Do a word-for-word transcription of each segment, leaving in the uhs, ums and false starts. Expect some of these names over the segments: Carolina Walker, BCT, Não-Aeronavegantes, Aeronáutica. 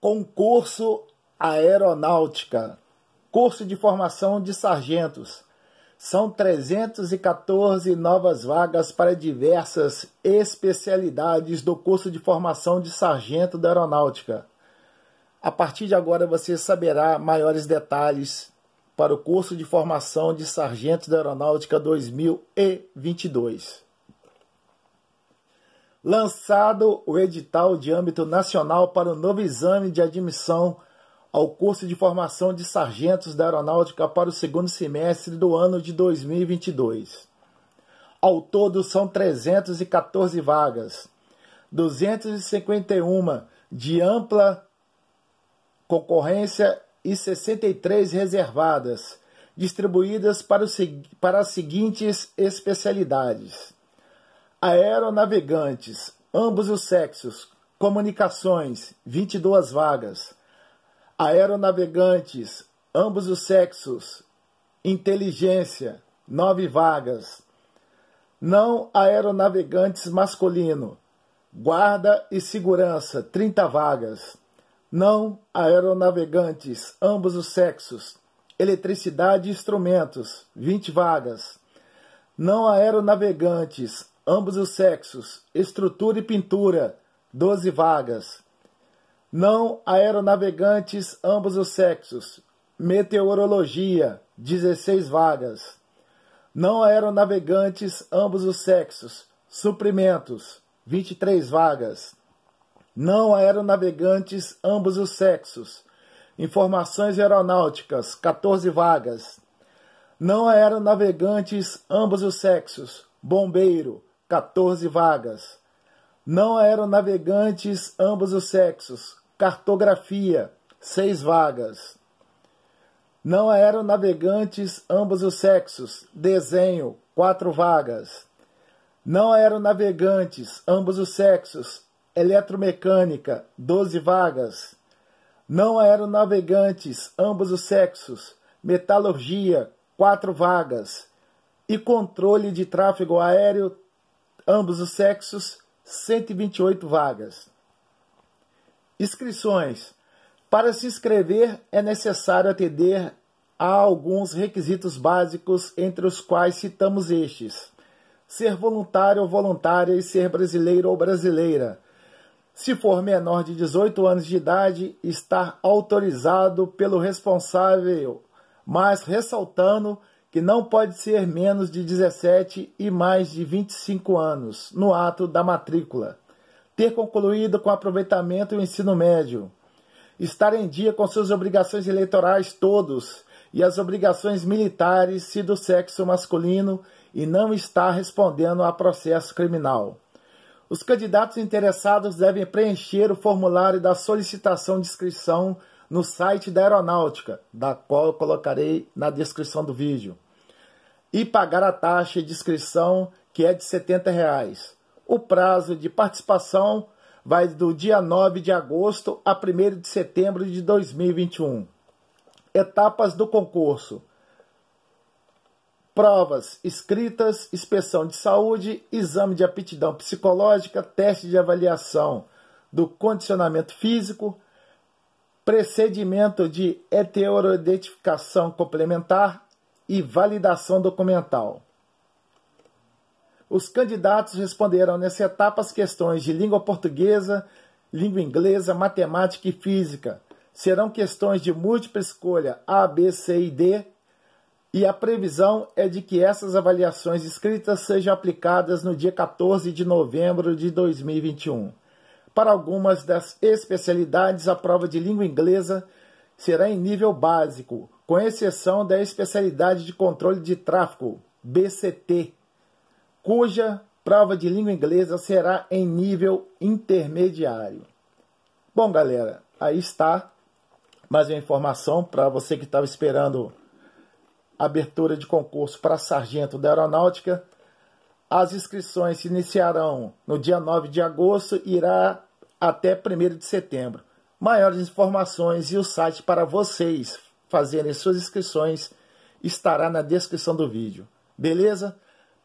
Concurso Aeronáutica, curso de formação de sargentos. São trezentas e quatorze novas vagas para diversas especialidades do curso de formação de sargento da Aeronáutica. A partir de agora você saberá maiores detalhes para o curso de formação de sargento da Aeronáutica dois mil e vinte e dois. Lançado o edital de âmbito nacional para o novo exame de admissão ao curso de formação de sargentos da Aeronáutica para o segundo semestre do ano de dois mil e vinte e dois. Ao todo são trezentas e quatorze vagas, duzentas e cinquenta e uma de ampla concorrência e sessenta e três reservadas, distribuídas para, o, para as seguintes especialidades: aeronavegantes, ambos os sexos, comunicações, vinte e duas vagas; aeronavegantes, ambos os sexos, inteligência, nove vagas; não aeronavegantes masculino, guarda e segurança, trinta vagas; não aeronavegantes, ambos os sexos, eletricidade e instrumentos, vinte vagas; não aeronavegantes, ambos os sexos, estrutura e pintura, doze vagas; não aeronavegantes, ambos os sexos, meteorologia, dezesseis vagas; não aeronavegantes, ambos os sexos, suprimentos, vinte e três vagas; não aeronavegantes, ambos os sexos, informações aeronáuticas, quatorze vagas; não aeronavegantes, ambos os sexos, bombeiro, quatorze vagas; não aeronavegantes, ambos os sexos, cartografia, seis vagas; não aeronavegantes, ambos os sexos, desenho, quatro vagas; não aeronavegantes, ambos os sexos, eletromecânica, doze vagas; não aeronavegantes, ambos os sexos, metalurgia, quatro vagas; e controle de tráfego aéreo, ambos os sexos, cento e vinte e oito vagas. Inscrições. Para se inscrever é necessário atender a alguns requisitos básicos, entre os quais citamos estes: ser voluntário ou voluntária e ser brasileiro ou brasileira. Se for menor de dezoito anos de idade, estar autorizado pelo responsável, mas ressaltando que não pode ser menos de dezessete e mais de vinte e cinco anos no ato da matrícula, ter concluído com aproveitamento o ensino médio, estar em dia com suas obrigações eleitorais todos e as obrigações militares se do sexo masculino e não estar respondendo a processo criminal. Os candidatos interessados devem preencher o formulário da solicitação de inscrição no site da Aeronáutica, da qual eu colocarei na descrição do vídeo, e pagar a taxa de inscrição, que é de setenta reais. O prazo de participação vai do dia nove de agosto a primeiro de setembro de dois mil e vinte e um. Etapas do concurso: provas escritas, inspeção de saúde, exame de aptidão psicológica, teste de avaliação do condicionamento físico, procedimento de heteroidentificação complementar e validação documental. Os candidatos responderão nessa etapa as questões de língua portuguesa, língua inglesa, matemática e física. Serão questões de múltipla escolha A, B, C e D, e a previsão é de que essas avaliações escritas sejam aplicadas no dia quatorze de novembro de dois mil e vinte e um. Para algumas das especialidades, a prova de língua inglesa será em nível básico, com exceção da especialidade de controle de tráfego, B C T, cuja prova de língua inglesa será em nível intermediário. Bom, galera, aí está mais uma informação para você que estava esperando a abertura de concurso para sargento da Aeronáutica. As inscrições se iniciarão no dia nove de agosto e irá até primeiro de setembro. Maiores informações e o site para vocês fazerem suas inscrições estará na descrição do vídeo. Beleza?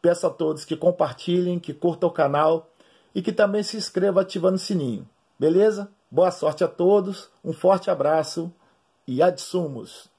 Peço a todos que compartilhem, que curtam o canal e que também se inscrevam ativando o sininho. Beleza? Boa sorte a todos, um forte abraço e ad sumos.